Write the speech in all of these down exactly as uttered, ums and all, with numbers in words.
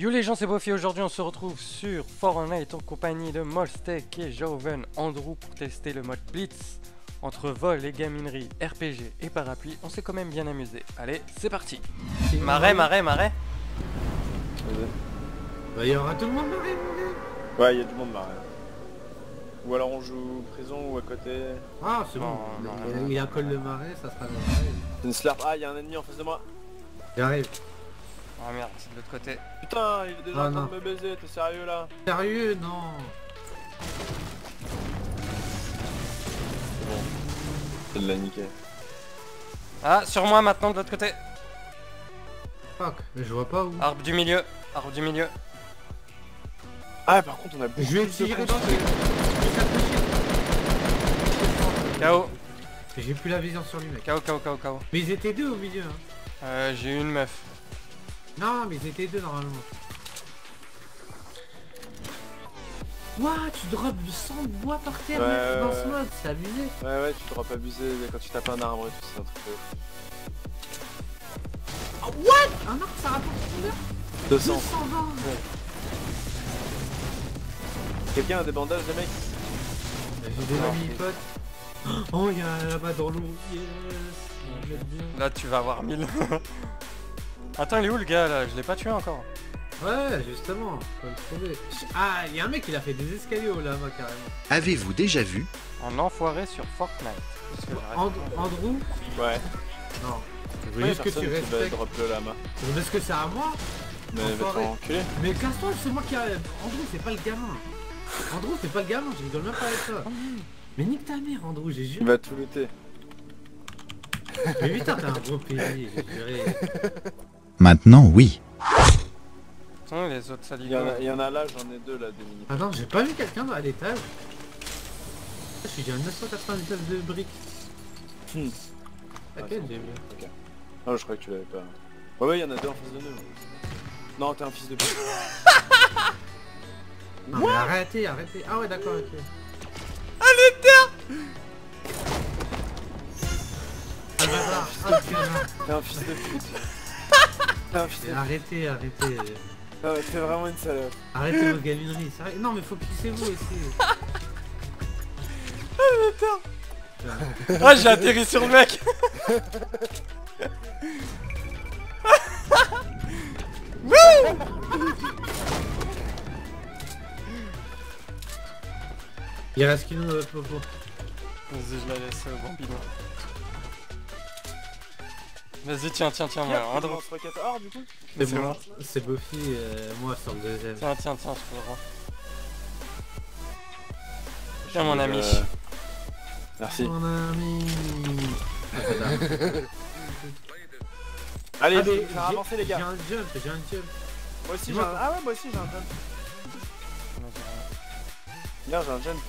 Yo les gens, c'est Bofi. Aujourd'hui on se retrouve sur Fortnite en compagnie de Molstek et Joven Andrew pour tester le mode Blitz. Entre vol et gaminerie, R P G et parapluie, on s'est quand même bien amusé. Allez, c'est parti. Marais, marais, marais. Bah il y aura tout le monde marais. Ouais, il y a tout le monde marais. Ou alors on joue prison ou à côté. Ah c'est bon, il y a un col de marais, ça sera le marais. Une slap, ah il y a un ennemi en face de moi. J'arrive. Oh merde, c'est de l'autre côté. Putain, il est déjà en train de me baiser, t'es sérieux là? Sérieux? Non. Bon, c'est de la niquer. Ah, sur moi maintenant de l'autre côté. Fuck, mais je vois pas où. Arbre du milieu, arbre du milieu. Ah par contre on a beaucoup. Je vais tirer dans le... K O. J'ai plus la vision sur lui mec. K O, K O, K O, K O. Mais ils étaient deux au milieu hein. Euh, j'ai eu une meuf. Non mais ils étaient deux normalement. Ouah, tu drops cent bois par terre ouais, ouais, dans ce mode, c'est abusé. Ouais ouais, tu drops abusé quand tu tapes un arbre et tout, c'est un truc de... Oh, what? Un arbre ça rapporte combien? deux cents. deux cent vingt. Ouais. Quelqu'un a des bandages les mecs? J'ai des amis potes. Oh il y a là-bas dans l'eau. Yes. Là tu vas avoir mille. Attends, il est où le gars là? Je l'ai pas tué encore. Ouais, justement, faut le trouver. Ah, il y a un mec qui a fait des escaliers là bas carrément. Avez-vous déjà vu un enfoiré sur Fortnite? And Andrew? Ouais. Non. Vous voyez ce que tu respectes? Est-ce que c'est à moi? Mais enfoiré. Mais casse-toi, c'est moi qui a... Andrew, c'est pas le gamin. Andrew, c'est pas le gamin, je rigole même pas avec toi. Mais nique ta mère, Andrew, j'ai juré. Il va tout looter. Mais putain, t'as un gros pays, j'ai juré. Maintenant, oui. Attends, les autres salines. Il y en a là, j'en ai deux là, des mini. Ah non, j'ai pas vu quelqu'un à l'étage. Je suis déjà à neuf cent quatre-vingt-dix-neuf de briques. Hmm. Ah, quel j'ai vu. Ok. Non, je croyais que tu l'avais pas. Ouais, ouais, il y en a deux en face de nous. Non, t'es un fils de pute. Non, mais arrêtez, arrêtez. Ah ouais, d'accord, ok. Allez, terre. Ah, bah, t'es un fils de pute. Ah, arrêtez, arrêtez. Ah ouais, c'est vraiment une salope. Arrêtez vos gamineries, sérieux. Non mais faut pisser vous aussi. Ah putain. Ah j'ai atterri sur le mec. Il reste qu'une autre popo. Vas-y je la laisse au bon bidon. Vas-y tiens tiens tiens moi Andrew. C'est moi, c'est Bofi euh, moi sur le deuxième. Tiens tiens tiens je peux le rendre. Tiens mon ami. Euh... Merci. Mon ami. Allez, allez j'ai avancé les gars. J'ai un jump, j'ai un jump. Moi aussi j'ai un... Ah ouais moi aussi j'ai un jump. Là j'ai un jump.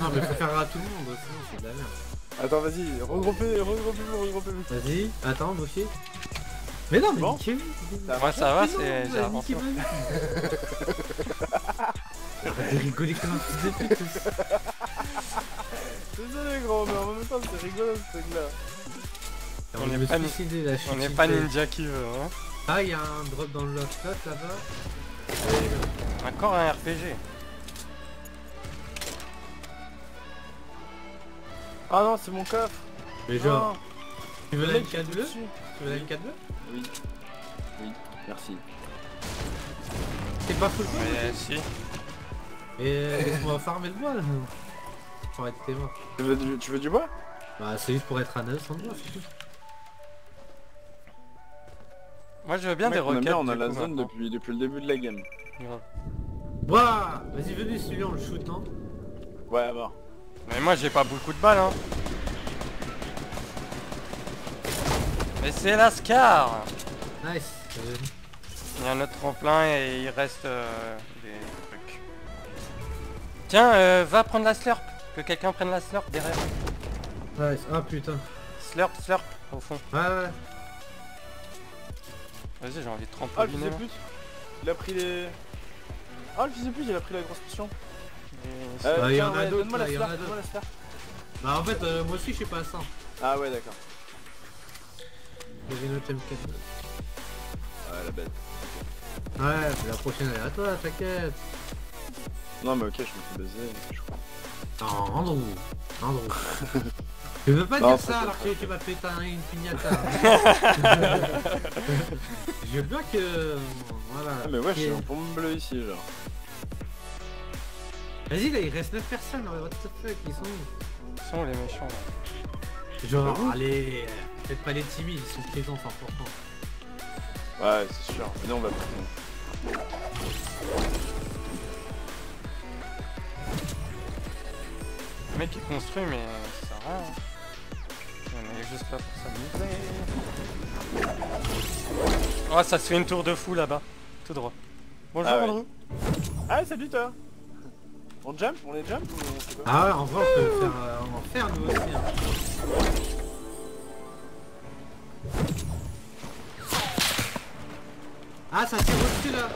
Non mais faut faire à tout le monde sinon c'est de la merde. Attends vas-y, regroupez, regroupez vous, regroupez vous. Vas-y, attends, Bofi. Mais non, mais bon. Moi ça va, c'est... j'ai avancé. Arrête de rigoler comme un fils de pute. Désolé gros, mais en même temps c'est rigolo ce truc là. On n'est pas, ni... pas ninja qui veut hein. Ah y'a un drop dans le loft là-bas. Encore un R P G. Ah non c'est mon coffre. Mais genre... Oh. Tu veux la M quatre bleue? Tu veux la M quatre bleue? Oui. Oui, merci. C'est pas full bois? Ouais si. Et on va farmer le bois là. Pour être témoin. Tu veux du, tu veux du bois? Bah c'est juste pour être à neuf cents bois c'est tout. Moi je veux bien. Mec, des roquettes. On a, on a la coup, zone depuis, depuis le début de la game. Wouah. Vas-y venez celui-là on le shoot hein. Ouais à mort. Mais moi j'ai pas beaucoup de balles hein. Mais c'est la SCAR. Nice. Il y a un autre tremplin et il reste euh, des trucs. Tiens euh, va prendre la slurp. Que quelqu'un prenne la slurp derrière. Nice, ah putain. Slurp, slurp au fond. Ouais ouais. Vas-y j'ai envie de trampoliner. Ah le fils de pute. Il a pris les... Ah le fils de pute il a pris la grosse potion. Euh, bah, y'en a d'autres, ouais, y'en a d'autres. Bah en fait euh, moi aussi je suis pas à cent. Ah ouais d'accord. J'ai une autre M quatre. Ah la bête. mais la prochaine elle est à toi, t'inquiète. Non mais ok, je me fais baiser, je crois. Non, Andrew, Andrew. Tu veux pas non, dire ça alors que tu m'as pété une pignata. Je veux bien que... Voilà. Ah, mais ouais, je suis en pompe bleue ici, genre. Vas-y là, il reste neuf personnes, what the fuck, ils sont où? Ils sont les méchants là. Genre, allez, peut-être pas les timides, ils sont présents cent pour cent. Ouais, c'est sûr, mais non, on va pas. Le mec il construit, mais ça sert à rien. On est juste là pour s'amuser. Oh, ça se fait une tour de fou là-bas, tout droit. Bonjour Andrew. Ah, salut toi. On jump? On les jump ou on fait pas? Ah ouais, en vrai on peut faire, euh, on en faire nous aussi hein. Ah ça tire au dessus là.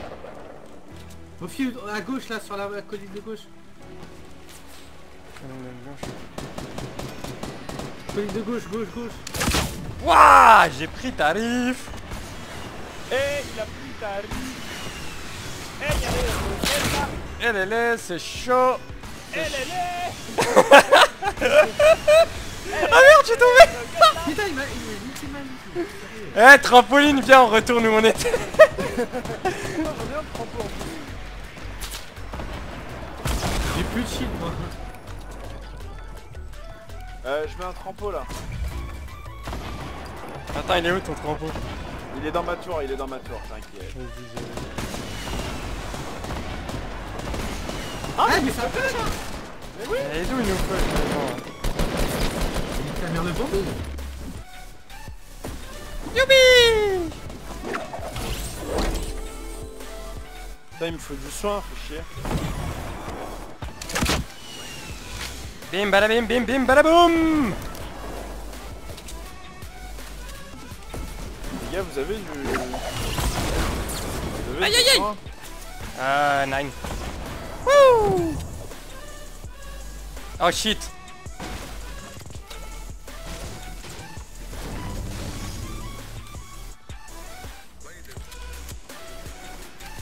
Au fil à gauche là, sur la, la colline de gauche. Colline de gauche, gauche, gauche. Wouah, j'ai pris tarif. Eh, il a pris tarif. Eh, il y a les... là. L L, c'est chaud. L L. Ah merde, j'ai tombé. Putain, il m'a niqué mal. Eh, trampoline, viens, on retourne où on était. J'ai plus de shield moi. Euh, je mets un trampo là. Attends, il est où ton trampo? Il est dans ma tour, il est dans ma tour, t'inquiète. Ah mais, mais ça fait ça. Mais oui. Et d'où il nous fait il ta mère de zombie. Youpi. Putain il me faut du soin, faut chier. Bim balabim bim bim balaboum. Les gars vous avez du... Vous avez aïe aïe aïe. Ah nine. Wouh. Oh shit.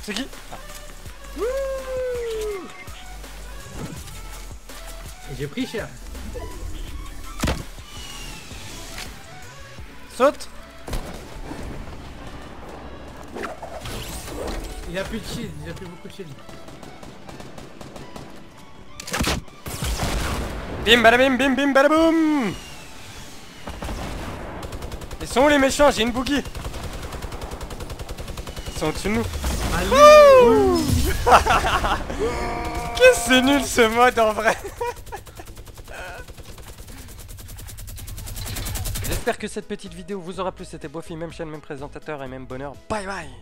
C'est qui ah. J'ai pris cher. Saute. Il a plus de shield, il a plus beaucoup de shield. Bim balabim bim bim balaboum. Ils sont où les méchants? J'ai une boogie. Ils sont au-dessus de nous. Ouh. Qu'est-ce que c'est nul ce mode en vrai. J'espère que cette petite vidéo vous aura plu. C'était Bofi, même chaîne, même présentateur et même bonheur. Bye bye.